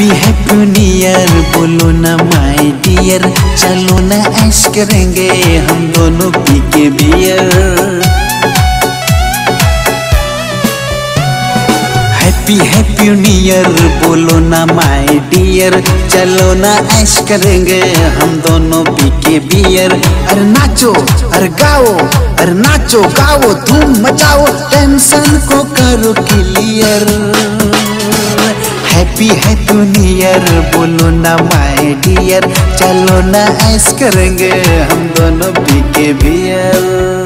Happy है दुनियर, बोलो ना माय डियर, चलो ना ऐश करेंगे हम दोनों पी के बियर। हैप्पी है दुनियर, बोलो ना माय डियर, चलो ना ऐश करेंगे हम दोनों पी के बियर। अरे नाचो अरे गाओ, अरे नाचो गाओ धूम मचाओ, टेंशन को करो क्लियर। हैप्पी है दुनियर, बोलो ना माय डियर, चलो ना ऐश करेंगे हम दोनों पी के बियर।